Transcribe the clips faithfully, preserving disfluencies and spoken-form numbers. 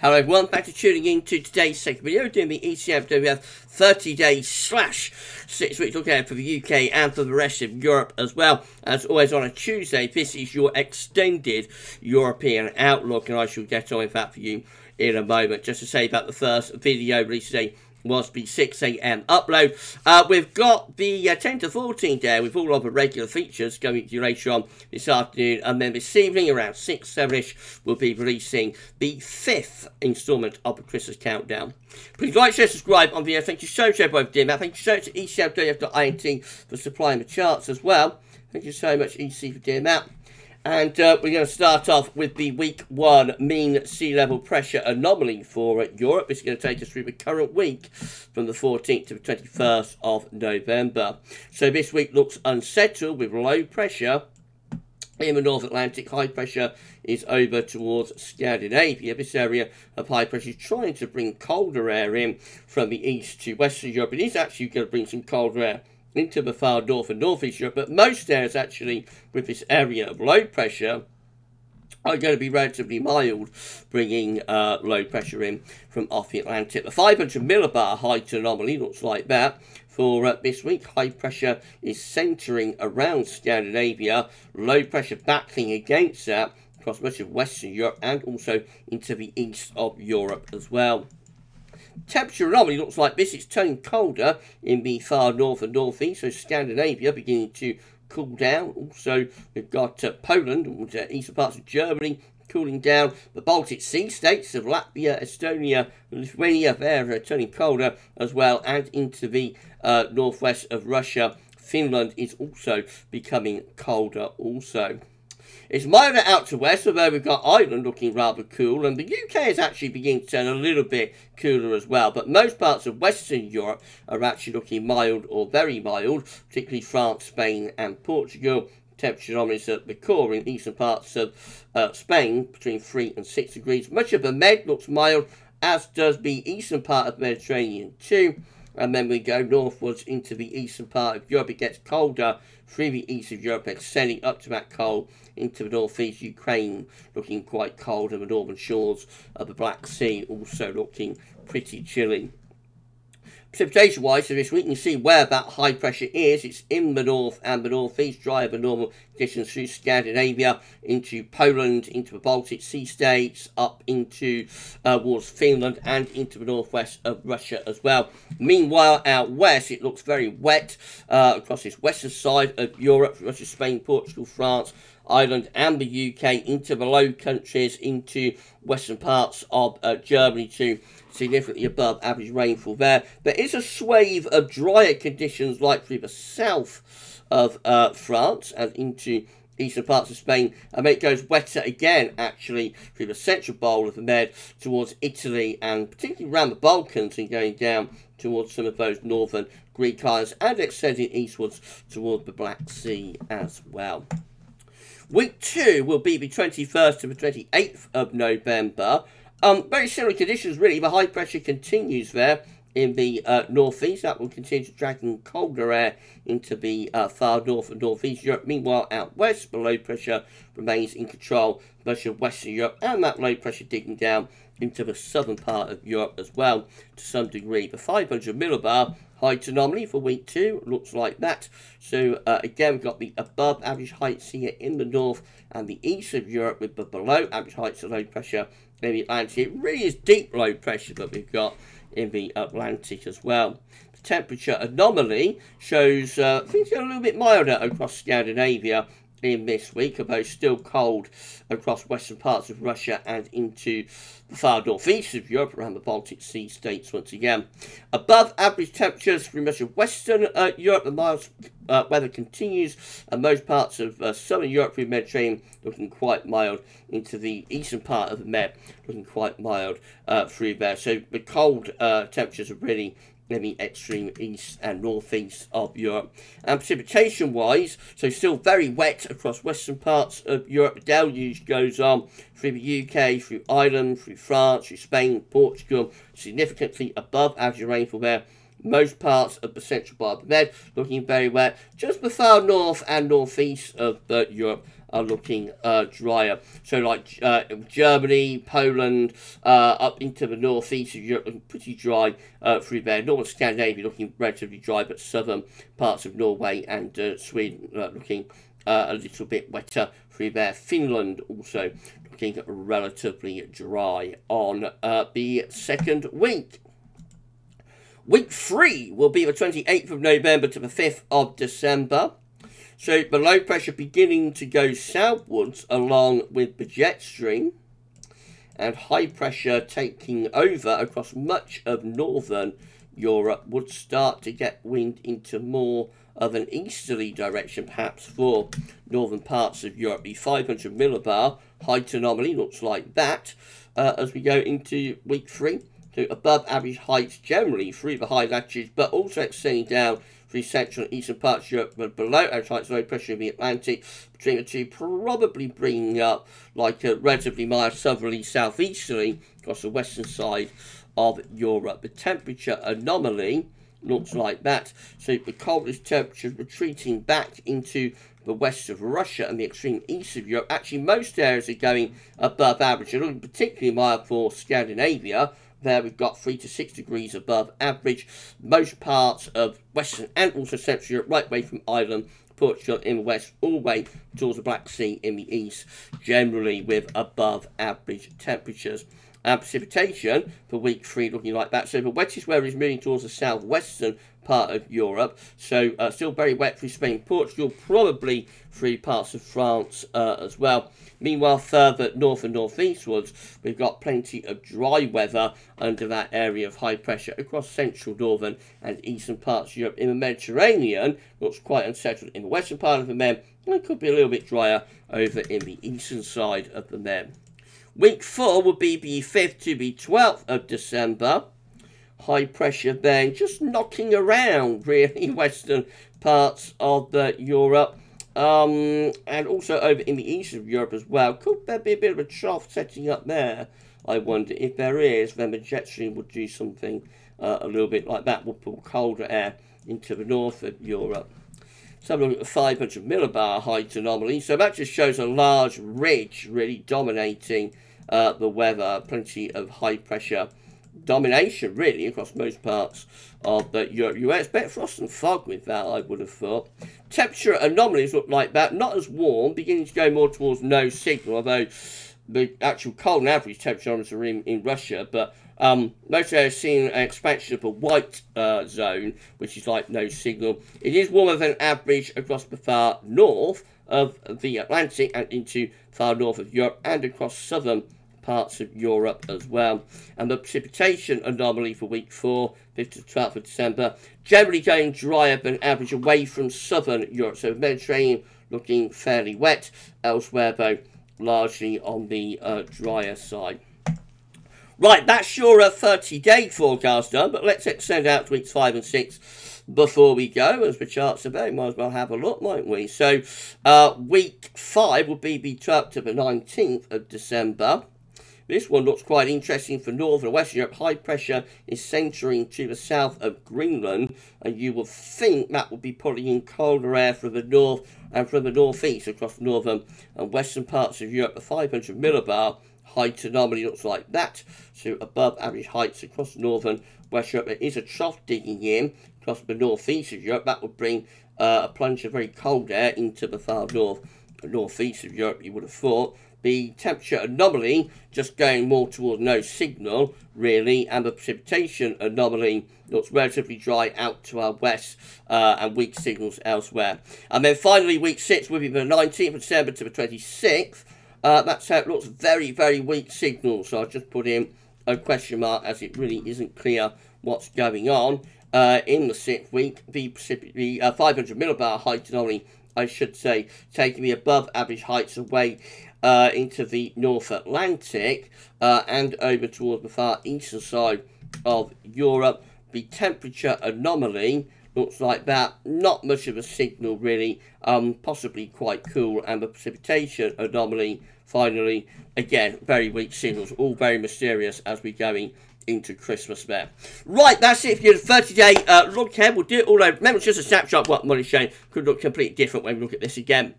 Hello everyone, thanks for tuning in to today's second video, doing the E C M W F thirty day slash six week lookout for the U K and for the rest of Europe as well. As always on a Tuesday, this is your extended European outlook, and I shall get on with that for you in a moment. Just to say about the first video released today was the six A M upload. Uh, we've got the uh, ten to fourteen there with all of the regular features going into duration this afternoon, and then this evening around six, seven-ish we'll be releasing the fifth instalment of the Christmas Countdown. Please like, share, subscribe on video. Thank you so much to everyone for D M A T. Thank you so much to E C F dot I N T for supplying the charts as well. Thank you so much E C for D M A T. And uh, we're going to start off with the week one mean sea level pressure anomaly for uh, Europe. It's going to take us through the current week from the fourteenth to the twenty-first of November. So this week looks unsettled with low pressure in the North Atlantic. High pressure is over towards Scandinavia. This area of high pressure is trying to bring colder air in from the east to western Europe. It is actually going to bring some colder air into the far north and northeast Europe, but most areas actually with this area of low pressure are going to be relatively mild, bringing uh, low pressure in from off the Atlantic. The five hundred millibar height anomaly looks like that for uh, this week. High pressure is centering around Scandinavia, low pressure battling against that across much of western Europe and also into the east of Europe as well. Temperature anomaly looks like this. It's turning colder in the far north and northeast, so Scandinavia beginning to cool down. Also, we've got uh, Poland and uh, eastern parts of Germany cooling down. The Baltic Sea states of Latvia, Estonia, Lithuania, they're uh, turning colder as well, and into the uh, northwest of Russia. Finland is also becoming colder also. It's milder out to west, although we've got Ireland looking rather cool, and the U K is actually beginning to turn a little bit cooler as well. But most parts of Western Europe are actually looking mild or very mild, particularly France, Spain and Portugal. Temperature anomalies at the core in eastern parts of uh, Spain between three and six degrees. Much of the Med looks mild, as does the eastern part of the Mediterranean too. And then we go northwards into the eastern part of Europe. It gets colder through the east of Europe, extending up to that cold into the northeast. Ukraine looking quite cold, and the northern shores of the Black Sea also looking pretty chilly. Precipitation wise, so this week you can see where that high pressure is. It's in the north and the northeast, drier than normal conditions through Scandinavia, into Poland, into the Baltic Sea states, up into uh, towards Finland and into the northwest of Russia as well. Meanwhile, out west, it looks very wet uh, across this western side of Europe, Russia, Spain, Portugal, France, Ireland and the U K, into the Low Countries, into western parts of uh, Germany too. Significantly above average rainfall there. There is a swathe of drier conditions like through the south of uh, France and into eastern parts of Spain, and then it goes wetter again actually through the central bowl of the Med towards Italy and particularly around the Balkans, and going down towards some of those northern Greek islands and extending eastwards towards the Black Sea as well. Week two will be the twenty-first to the twenty-eighth of November. Um, very similar conditions really. The high pressure continues there in the uh, northeast. That will continue to drag in colder air into the uh, far north and northeast Europe. Meanwhile, out west, the low pressure remains in control much of western Europe, and that low pressure digging down into the southern part of Europe as well to some degree. The five hundred millibar height anomaly for week two looks like that. So uh, again, we've got the above average heights here in the north and the east of Europe, with the below average heights of low pressure in the Atlantic. It really is deep low pressure that we've got in the Atlantic as well. The temperature anomaly shows uh, things are a little bit milder across Scandinavia in this week, although still cold across western parts of Russia and into the far northeast of Europe around the Baltic Sea states once again. Above average temperatures for much of western uh, Europe. The mild uh, weather continues, and most parts of uh, southern Europe through the Mediterranean looking quite mild, into the eastern part of the Med looking quite mild uh, through there. So the cold uh, temperatures are really in the extreme east and northeast of Europe. And precipitation wise, so still very wet across western parts of Europe. Deluge goes on through the U K, through Ireland, through France, through Spain, Portugal. Significantly above average rainfall there. Most parts of the central part of the Med looking very wet. Just the far north and northeast of uh, Europe are looking uh, drier. So like uh, Germany, Poland, uh, up into the northeast of Europe, pretty dry uh, through there. Northern Scandinavia looking relatively dry, but southern parts of Norway and uh, Sweden uh, looking uh, a little bit wetter through there. Finland also looking relatively dry on uh, the second week. Week three will be the twenty-eighth of November to the fifth of December. So the low pressure beginning to go southwards along with the jet stream, and high pressure taking over across much of northern Europe would start to get wind into more of an easterly direction, perhaps for northern parts of Europe. The five hundred millibar height anomaly looks like that uh, as we go into week three. So above average heights generally through the high latitudes, but also extending down through central and eastern parts of Europe, but below average heights, low pressure in the Atlantic between the two, probably bringing up like a relatively mild southerly southeasterly across the western side of Europe. The temperature anomaly looks like that. So the coldest temperatures retreating back into the west of Russia and the extreme east of Europe. Actually, most areas are going above average. They're looking particularly mild for Scandinavia. There we've got three to six degrees above average. Most parts of Western and also Central Europe, right away from Ireland, Portugal in the west, all the way towards the Black Sea in the east, generally with above average temperatures. And precipitation for week three looking like that. So the wettest weather is moving towards the southwestern part of Europe. So uh, still very wet through Spain, Portugal, probably through parts of France uh, as well. Meanwhile, further north and northeastwards, we've got plenty of dry weather under that area of high pressure across central, northern and eastern parts of Europe. In the Mediterranean, looks quite unsettled in the western part of the Med, and it could be a little bit drier over in the eastern side of the Med. Week four will be the fifth to the twelfth of December. High pressure then just knocking around really western parts of the Europe. Um, and also over in the east of Europe as well. Could there be a bit of a trough setting up there? I wonder if there is. Then the jet stream will do something uh, a little bit like that. Will pull colder air into the north of Europe. So I'm looking at the five hundred millibar height anomaly. So that just shows a large ridge really dominating Uh, the weather, plenty of high pressure domination really across most parts of the Europe. You expect frost and fog with that, I would have thought. Temperature anomalies look like that, not as warm, beginning to go more towards no signal, although the actual cold and average temperature anomalies are in, in Russia, but um, most areas seeing an expansion of a white uh, zone, which is like no signal. It is warmer than average across the far north of the Atlantic and into far north of Europe and across southern parts of Europe as well. And the precipitation anomaly for week four, fifth to the twelfth of December, generally going drier than average away from southern Europe. So the Mediterranean looking fairly wet, elsewhere though largely on the uh, drier side. Right, that's your thirty-day forecast done, but let's extend out to weeks five and six before we go, as the charts are there. Might as well have a look, mightn't we? So, uh, week five will be the twelfth to the nineteenth of December. This one looks quite interesting for northern and western Europe. High pressure is centering to the south of Greenland, and you would think that would be pulling in colder air from the north and from the northeast across northern and western parts of Europe. The five hundred millibar. height anomaly looks like that, so above average heights across northern West Europe. There is a trough digging in across the northeast of Europe. That would bring uh, a plunge of very cold air into the far north, northeast of Europe, you would have thought. The temperature anomaly just going more towards no signal, really, and the precipitation anomaly looks relatively dry out to our west uh, and weak signals elsewhere. And then finally, week six will be the nineteenth of December to the twenty-sixth. Uh, that's how it looks. Very, very weak signal. So I've just put in a question mark as it really isn't clear what's going on. Uh, in the sixth week, the, the uh, five hundred millibar height anomaly, I should say, taking the above average heights away uh, into the North Atlantic uh, and over towards the far eastern side of Europe. The temperature anomaly looks like that, not much of a signal really, um, possibly quite cool, and the precipitation anomaly finally, again, very weak signals, all very mysterious as we're going into Christmas there. Right, that's it for your thirty-day uh, look ahead. We'll do it all over. Remember, it's just a snapshot of what Molly's showing. Could look completely different when we look at this again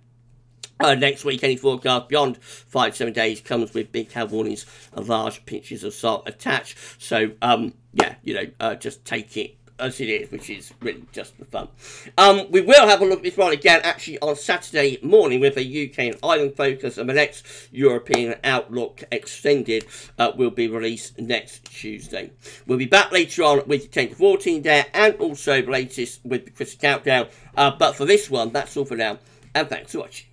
Uh, next week, any forecast beyond five to seven days comes with big hail warnings and large pinches of salt attached. So, um, yeah, you know, uh, just take it as it is, which is really just for fun. Um, we will have a look at this one again, actually, on Saturday morning with a U K and Ireland focus, and the next European Outlook Extended uh, will be released next Tuesday. We'll be back later on with ten to fourteen there, and also the latest with the Christmas Countdown. Uh, but for this one, that's all for now, and thanks for watching.